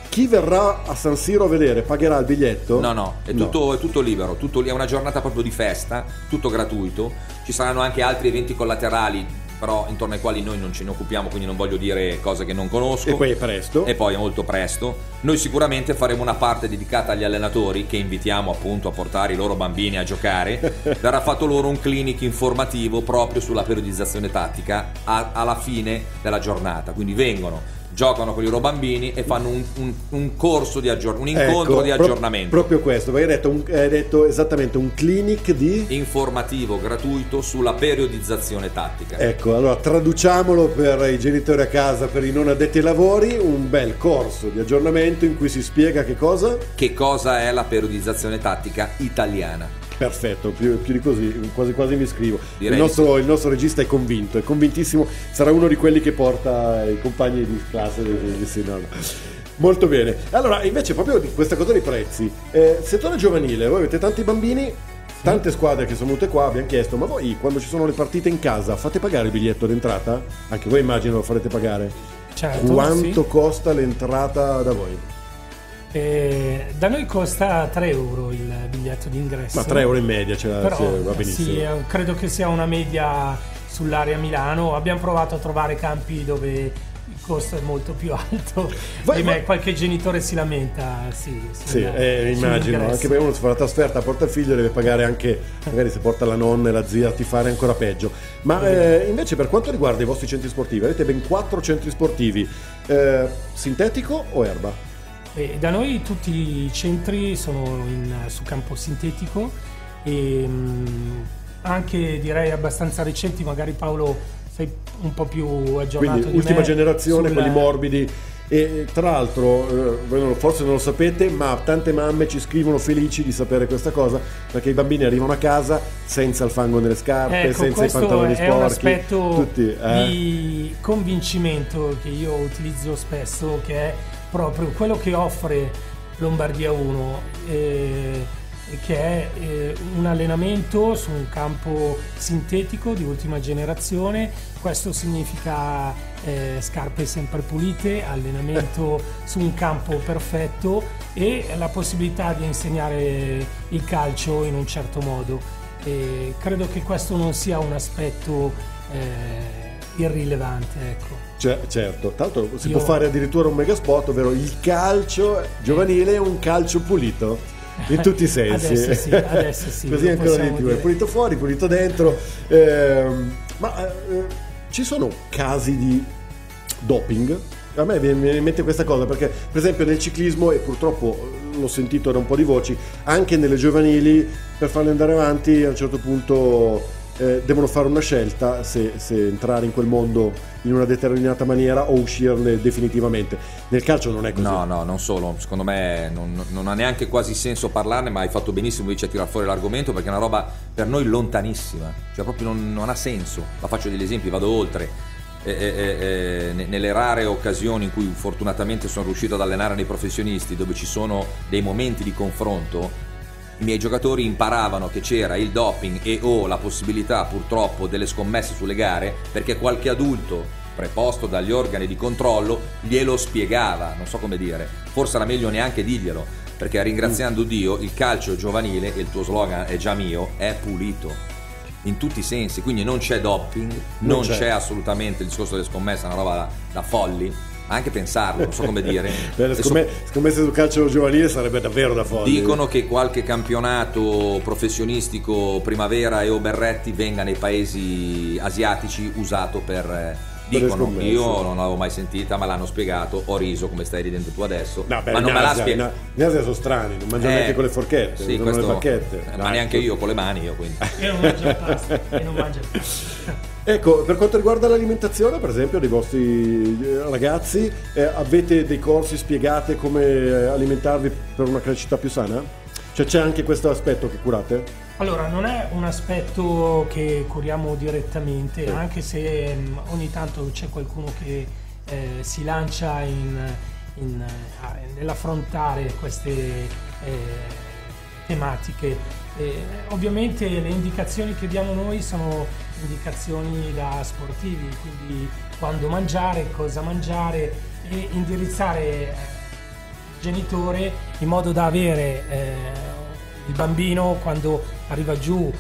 Chi verrà a San Siro a vedere pagherà il biglietto? No, è tutto libero, è una giornata proprio di festa, tutto gratuito. Ci saranno anche altri eventi collaterali, però intorno ai quali noi non ce ne occupiamo, quindi non voglio dire cose che non conosco. E poi è molto presto. Noi sicuramente faremo una parte dedicata agli allenatori, che invitiamo appunto a portare i loro bambini a giocare. Verrà fatto loro un clinic informativo proprio sulla periodizzazione tattica alla fine della giornata, quindi vengono, giocano con i loro bambini e fanno un corso di aggiornamento, un incontro di aggiornamento. Proprio questo, perché hai detto esattamente un clinic di informativo gratuito sulla periodizzazione tattica. Ecco, allora traduciamolo per i genitori a casa, per i non addetti ai lavori, un bel corso di aggiornamento in cui si spiega che cosa è la periodizzazione tattica italiana. Perfetto, più di così quasi mi iscrivo. Il nostro regista è convintissimo, sarà uno di quelli che porta i compagni di classe molto bene. Allora invece proprio di questa cosa dei prezzi, settore giovanile, voi avete tanti bambini, tante squadre che sono venute qua, abbiamo chiesto, ma voi quando ci sono le partite in casa fate pagare il biglietto d'entrata? Anche voi immagino lo farete pagare. Certo, quanto costa l'entrata da voi? Da noi costa 3 euro il biglietto d'ingresso, ma 3 euro in media va benissimo. Sì, credo che sia una media sull'area Milano. Abbiamo provato a trovare campi dove il costo è molto più alto. Qualche genitore si lamenta. Immagino, anche perché uno si fa la trasferta, porta il figlio e deve pagare anche, magari se porta la nonna e la zia a tifare, ancora peggio. Ma invece per quanto riguarda i vostri centri sportivi, avete ben 4 centri sportivi, sintetico o erba? Da noi tutti i centri sono su campo sintetico e anche direi abbastanza recenti, magari Paolo sei un po' più aggiornato. Quindi, ultima generazione, quelli morbidi. E tra l'altro forse non lo sapete, ma tante mamme ci scrivono felici di sapere questa cosa, perché i bambini arrivano a casa senza il fango nelle scarpe, senza i pantaloni sporchi. È un aspetto di convincimento che io utilizzo spesso, che è proprio quello che offre Lombardia 1, che è un allenamento su un campo sintetico di ultima generazione. Questo significa scarpe sempre pulite, allenamento su un campo perfetto, e la possibilità di insegnare il calcio in un certo modo. E credo che questo non sia un aspetto irrilevante, ecco. Certo, tanto si può fare addirittura un mega spot, ovvero il calcio giovanile è un calcio pulito in tutti i sensi. Adesso sì. Così ancora di più, è pulito fuori, pulito dentro. Ci sono casi di doping? A me viene in mente questa cosa perché per esempio nel ciclismo, e purtroppo l'ho sentito da un po' di voci, anche nelle giovanili per farle andare avanti a un certo punto devono fare una scelta se entrare in quel mondo in una determinata maniera o uscirne definitivamente. Nel calcio non è così. No, non solo. Secondo me non ha neanche quasi senso parlarne, ma hai fatto benissimo invece a tirar fuori l'argomento, perché è una roba per noi lontanissima, cioè proprio non ha senso. Ma faccio degli esempi, vado oltre. Nelle rare occasioni in cui fortunatamente sono riuscito ad allenare dei professionisti, dove ci sono dei momenti di confronto, i miei giocatori imparavano che c'era il doping e la possibilità purtroppo delle scommesse sulle gare, perché qualche adulto preposto dagli organi di controllo glielo spiegava. Non so come dire, forse era meglio neanche dirglielo, perché ringraziando Dio il calcio giovanile, e il tuo slogan è già mio, è pulito in tutti i sensi, quindi non c'è doping, non c'è assolutamente il discorso delle scommesse, è una roba da folli, anche pensarlo, non so come dire. Beh, scommesse sul calcio giovanile sarebbe davvero da folli. Dicono che qualche campionato professionistico primavera e Berretti venga nei paesi asiatici usato per... Dicono, io non l'avevo mai sentita, ma l'hanno spiegato, ho riso come stai ridendo tu adesso. No, beh, ma non me la spiega. In Asia sono strani, non mangiano neanche con le forchette, sì, questo, le bacchette. Ma neanche io con le mani, io quindi. E non mangio pasta, Ecco, per quanto riguarda l'alimentazione, per esempio, dei vostri ragazzi, avete dei corsi, spiegate come alimentarvi per una crescita più sana? Cioè c'è anche questo aspetto che curate? Allora, non è un aspetto che curiamo direttamente, anche se ogni tanto c'è qualcuno che si lancia nell'affrontare queste tematiche. Ovviamente le indicazioni che diamo noi sono indicazioni da sportivi, quindi quando mangiare, cosa mangiare, e indirizzare il genitore in modo da avere il bambino, quando arriva giù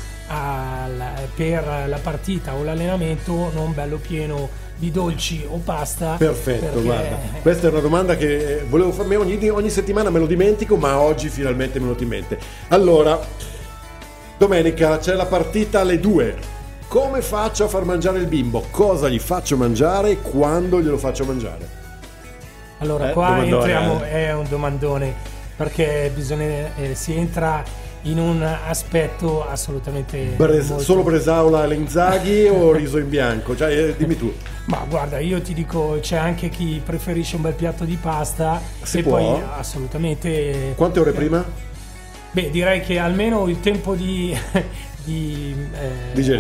per la partita o l'allenamento, non bello pieno di dolci o pasta. Perfetto, perché... guarda, questa è una domanda che volevo farmi ogni settimana, me lo dimentico, ma oggi finalmente me lo dimentico. Allora, domenica c'è la partita alle 2. Come faccio a far mangiare il bimbo? Cosa gli faccio mangiare e quando glielo faccio mangiare? Allora, qua entriamo, è un domandone, perché si entra in un aspetto assolutamente solo Bresaola e Inzaghi o riso in bianco? Cioè, dimmi tu. Ma guarda, io ti dico, c'è anche chi preferisce un bel piatto di pasta. Se può. Poi assolutamente. Quante ore prima? Beh, direi che almeno il tempo di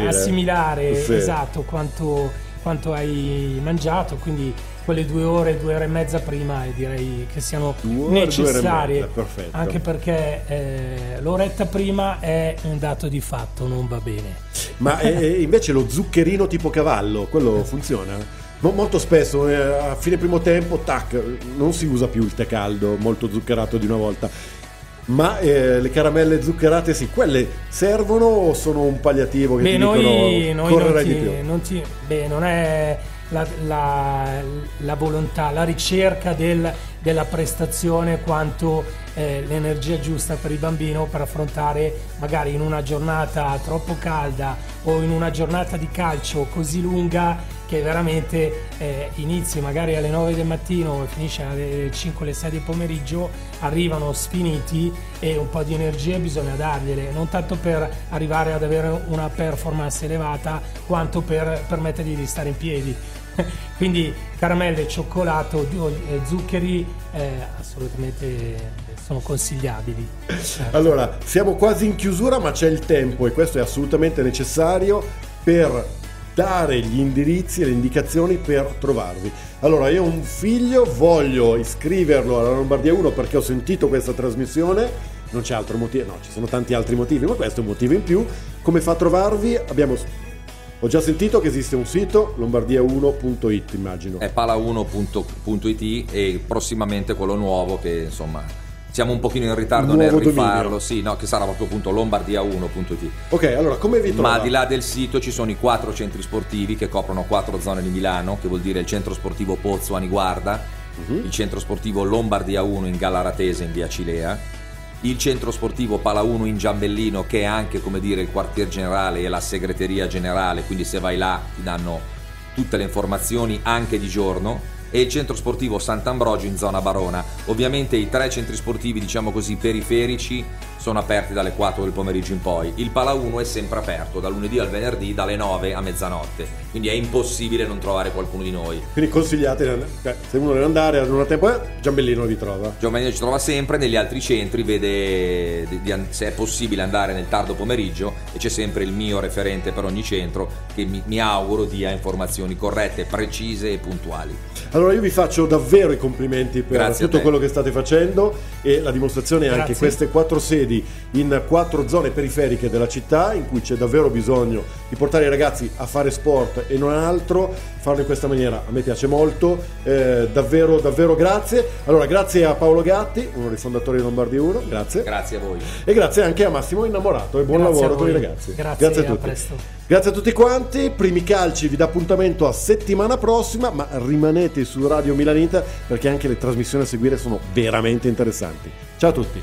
assimilare, sì, esatto, quanto hai mangiato, quindi quelle 2 ore e mezza prima, e direi che siano necessarie, anche perché l'oretta prima è un dato di fatto, non va bene. Ma invece lo zuccherino tipo cavallo, quello funziona? Molto spesso a fine primo tempo non si usa più il tè caldo molto zuccherato di una volta, ma le caramelle zuccherate sì, quelle servono o sono un palliativo che dicono correrai di più? Non è la volontà, la ricerca della prestazione, quanto l'energia giusta per il bambino per affrontare magari in una giornata troppo calda o in una giornata di calcio così lunga che veramente inizi magari alle 9 del mattino e finisce alle 5 alle 6 del pomeriggio, arrivano sfiniti e un po' di energie bisogna dargliele, non tanto per arrivare ad avere una performance elevata quanto per permettergli di stare in piedi. Quindi caramelle, cioccolato, zuccheri assolutamente sono consigliabili. Allora, siamo quasi in chiusura, ma c'è il tempo, e questo è assolutamente necessario per dare gli indirizzi e le indicazioni per trovarvi. Allora, io ho un figlio, voglio iscriverlo alla Lombardia 1 perché ho sentito questa trasmissione, non c'è altro motivo, no, ci sono tanti altri motivi, ma questo è un motivo in più. Come fa a trovarvi? Ho già sentito che esiste un sito, lombardia1.it, immagino. È pala1.it, e prossimamente quello nuovo che, insomma, siamo un pochino in ritardo nel rifarlo, sì, no, che sarà proprio appunto lombardia1.it. Ok, allora come vi trova? Ma al di là del sito ci sono i 4 centri sportivi che coprono 4 zone di Milano, che vuol dire il centro sportivo Pozzo a Niguarda, il centro sportivo Lombardia 1 in Gallaratese in via Cilea, il centro sportivo Pala 1 in Giambellino, che è anche, come dire, il quartier generale e la segreteria generale, quindi se vai là ti danno tutte le informazioni anche di giorno, e il centro sportivo Sant'Ambrogio in zona Barona. Ovviamente i 3 centri sportivi, diciamo così, periferici sono aperti dalle 4 del pomeriggio in poi. Il Pala 1 è sempre aperto da lunedì al venerdì dalle 9 a mezzanotte, quindi è impossibile non trovare qualcuno di noi. Quindi consigliate, se uno deve andare non ha tempo, Giambellino vi trova. Giambellino ci trova sempre, negli altri centri vede se è possibile andare nel tardo pomeriggio, e c'è sempre il mio referente per ogni centro che mi auguro dia informazioni corrette, precise e puntuali. Allora io vi faccio davvero i complimenti per tutto quello che state facendo, e la dimostrazione è anche queste 4 sedi in 4 zone periferiche della città, in cui c'è davvero bisogno di portare i ragazzi a fare sport e non altro. Farlo in questa maniera a me piace molto, davvero davvero grazie. Allora grazie a Paolo Gatti, uno dei fondatori di Lombardia 1, grazie. Grazie a voi. E grazie anche a Massimo Innamorato, e buon lavoro con i ragazzi. Grazie a tutti. A presto. Grazie a tutti quanti. Primi Calci vi dà appuntamento a settimana prossima, ma rimanete su Radio Milan Inter, perché anche le trasmissioni a seguire sono veramente interessanti. Ciao a tutti.